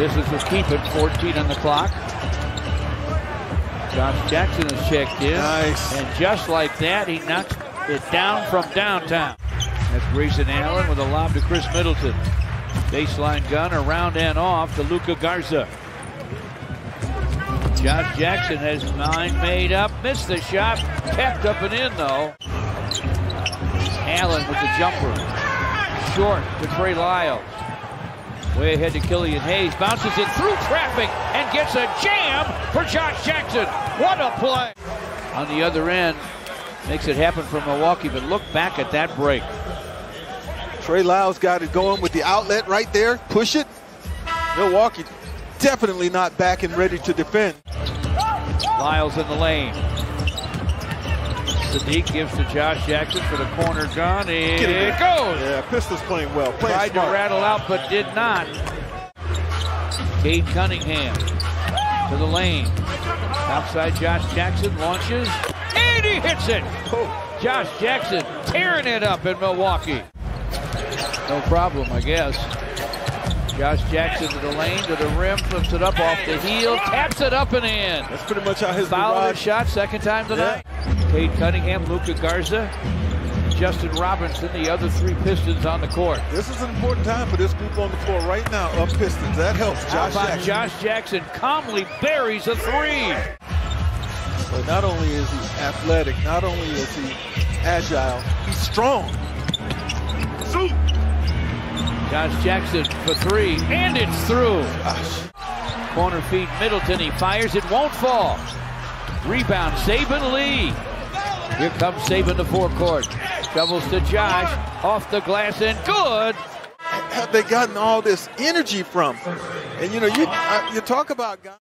This is to keep it, 14 on the clock. Josh Jackson is checked in. Nice. And just like that, he knocks it down from downtown. That's Grayson Allen with a lob to Khris Middleton. Baseline gun around and off to Luka Garza. Josh Jackson has nine made up. Missed the shot. Kept up and in, though. Allen with the jumper. Short to Trey Lyles. Way ahead to Killian Hayes. Bounces it through traffic and gets a jam for Josh Jackson. What a play. On the other end, makes it happen for Milwaukee, but look back at that break. Trey Lyles got it going with the outlet right there. Push it. Milwaukee definitely not back and ready to defend. Lyles in the lane. Sadiq gives to Josh Jackson for the corner gun. It goes. Yeah, Pistons playing well. Tried to rattle out, but did not. Cade Cunningham to the lane. Outside Josh Jackson, launches, and he hits it. Josh Jackson tearing it up in Milwaukee. No problem, I guess. Josh Jackson to the lane, to the rim, flips it up off the heel, taps it up and in. That's pretty much how his foul shot, second time tonight. Yeah. Cade Cunningham, Luka Garza, Justin Robinson, the other three Pistons on the court. This is an important time for this group on the floor right now of Pistons. That helps Josh Jackson. Josh Jackson calmly buries a three. So not only is he athletic, not only is he agile, he's strong. Shoot! Josh Jackson for three, and it's through. Gosh. Corner feed Middleton, he fires, it won't fall. Rebound, Saben Lee. Here comes Saben to forecourt. Doubles to Josh, off the glass and good. Have they gotten all this energy from? And you know, you talk about guys.